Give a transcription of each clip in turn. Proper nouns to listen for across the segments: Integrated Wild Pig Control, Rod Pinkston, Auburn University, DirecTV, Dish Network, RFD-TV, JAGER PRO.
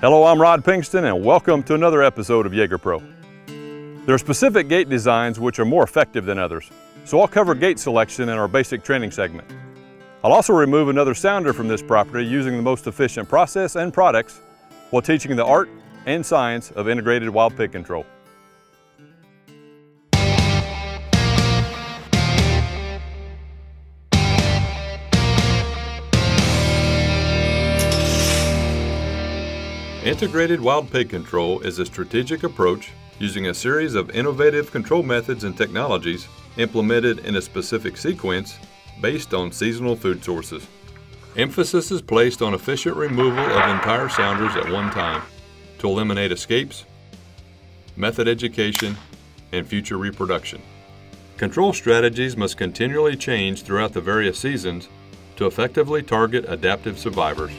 Hello, I'm Rod Pinkston and welcome to another episode of JAGER PRO. There are specific gate designs which are more effective than others, so I'll cover gate selection in our basic training segment. I'll also remove another sounder from this property using the most efficient process and products while teaching the art and science of integrated wild pig control. Integrated wild pig control is a strategic approach using a series of innovative control methods and technologies implemented in a specific sequence based on seasonal food sources. Emphasis is placed on efficient removal of entire sounders at one time to eliminate escapes, method education, and future reproduction. Control strategies must continually change throughout the various seasons to effectively target adaptive survivors.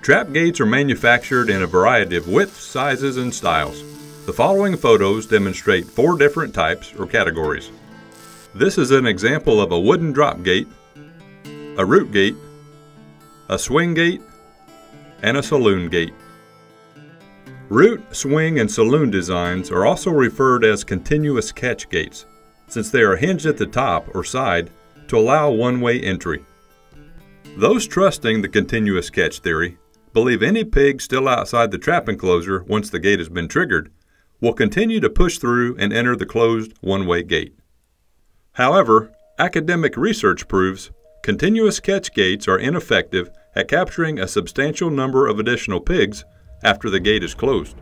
Trap gates are manufactured in a variety of widths, sizes, and styles. The following photos demonstrate four different types or categories. This is an example of a wooden drop gate, a root gate, a swing gate, and a saloon gate. Root, swing, and saloon designs are also referred as continuous catch gates, since they are hinged at the top or side to allow one-way entry. Those trusting the continuous catch theory believe any pig still outside the trap enclosure once the gate has been triggered will continue to push through and enter the closed one-way gate. However, academic research proves continuous catch gates are ineffective at capturing a substantial number of additional pigs after the gate is closed.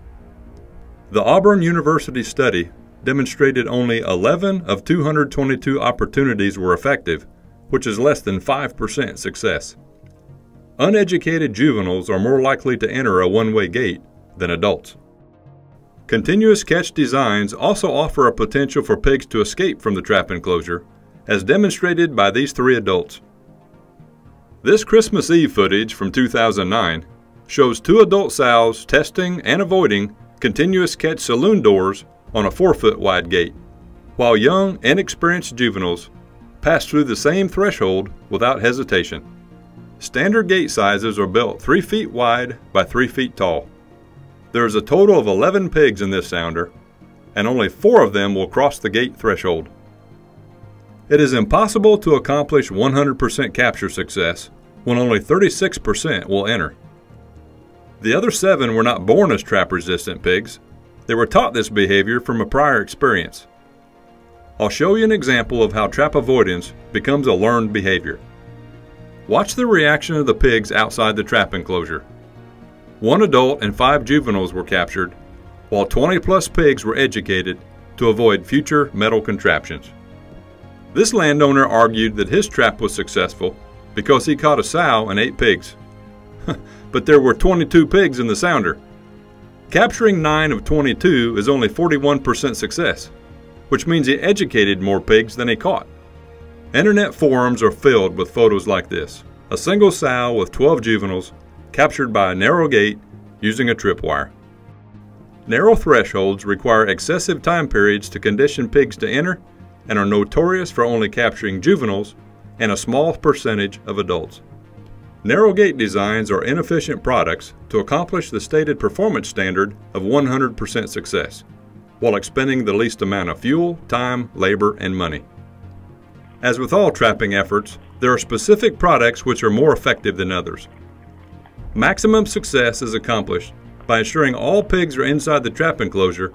The Auburn University study demonstrated only 11 of 222 opportunities were effective, which is less than 5% success. Uneducated juveniles are more likely to enter a one-way gate than adults. Continuous catch designs also offer a potential for pigs to escape from the trap enclosure, as demonstrated by these three adults. This Christmas Eve footage from 2009 shows two adult sows testing and avoiding continuous catch saloon doors on a 4-foot wide gate, while young, inexperienced juveniles pass through the same threshold without hesitation. Standard gate sizes are built 3 feet wide by 3 feet tall. There is a total of 11 pigs in this sounder, and only 4 of them will cross the gate threshold. It is impossible to accomplish 100% capture success when only 36% will enter. The other 7 were not born as trap-resistant pigs. They were taught this behavior from a prior experience. I'll show you an example of how trap avoidance becomes a learned behavior. Watch the reaction of the pigs outside the trap enclosure. 1 adult and 5 juveniles were captured, while 20-plus pigs were educated to avoid future metal contraptions. This landowner argued that his trap was successful because he caught a sow and 8 pigs. But there were 22 pigs in the sounder. Capturing 9 of 22 is only 41% success, which means he educated more pigs than he caught. Internet forums are filled with photos like this. A single sow with 12 juveniles captured by a narrow gate using a tripwire. Narrow thresholds require excessive time periods to condition pigs to enter and are notorious for only capturing juveniles and a small percentage of adults. Narrow gate designs are inefficient products to accomplish the stated performance standard of 100% success, while expending the least amount of fuel, time, labor, and money. As with all trapping efforts, there are specific products which are more effective than others. Maximum success is accomplished by ensuring all pigs are inside the trap enclosure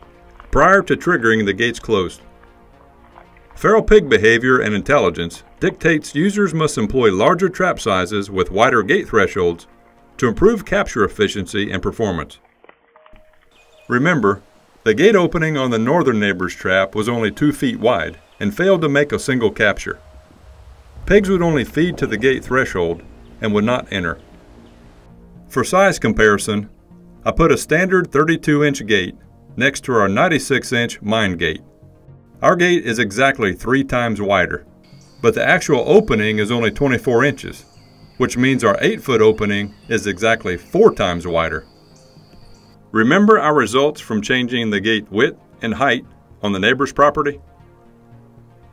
prior to triggering the gates closed. Feral pig behavior and intelligence dictates users must employ larger trap sizes with wider gate thresholds to improve capture efficiency and performance. Remember, the gate opening on the northern neighbor's trap was only 2 feet wide and failed to make a single capture. Pigs would only feed to the gate threshold and would not enter. For size comparison, I put a standard 32-inch gate next to our 96-inch mine gate. Our gate is exactly 3 times wider, but the actual opening is only 24 inches, which means our 8-foot opening is exactly 4 times wider. Remember our results from changing the gate width and height on the neighbor's property?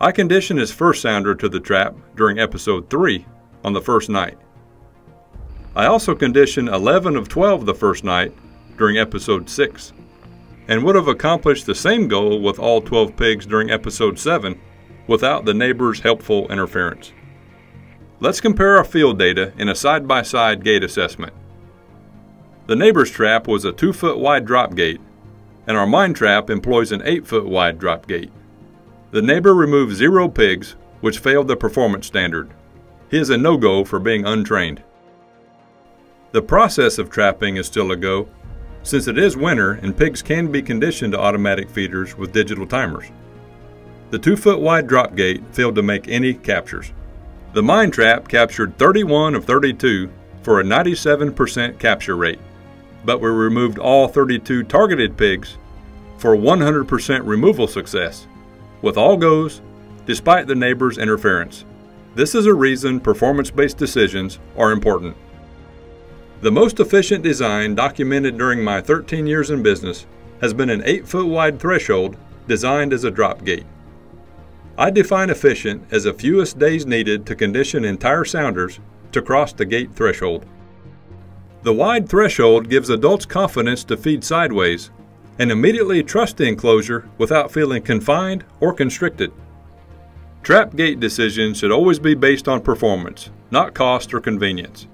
I conditioned his first sounder to the trap during episode 3 on the first night. I also conditioned 11 of 12 the first night during episode 6, and would have accomplished the same goal with all 12 pigs during episode 7 without the neighbor's helpful interference. Let's compare our field data in a side-by-side gate assessment. The neighbor's trap was a 2-foot wide drop gate, and our mine trap employs an 8-foot wide drop gate. The neighbor removed 0 pigs, which failed the performance standard. He is a no-go for being untrained. The process of trapping is still a go, since it is winter and pigs can be conditioned to automatic feeders with digital timers. The 2-foot wide drop gate failed to make any captures. The mine trap captured 31 of 32 for a 97% capture rate, but we removed all 32 targeted pigs for 100% removal success, with all goes, despite the neighbor's interference. This is a reason performance-based decisions are important. The most efficient design documented during my 13 years in business has been an 8-foot wide threshold designed as a drop gate. I define efficient as the fewest days needed to condition entire sounders to cross the gate threshold. The wide threshold gives adults confidence to feed sideways and immediately trust the enclosure without feeling confined or constricted. Trap gate decisions should always be based on performance, not cost or convenience.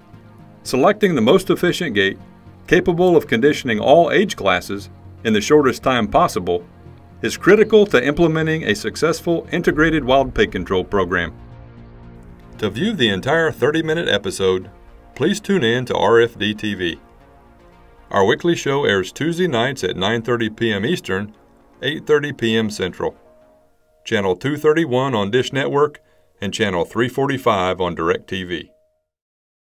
Selecting the most efficient gate, capable of conditioning all age classes in the shortest time possible, is critical to implementing a successful integrated wild pig control program. To view the entire 30-minute episode, please tune in to RFD-TV. Our weekly show airs Tuesday nights at 9:30 p.m. Eastern, 8:30 p.m. Central, Channel 231 on Dish Network, and Channel 345 on DirecTV.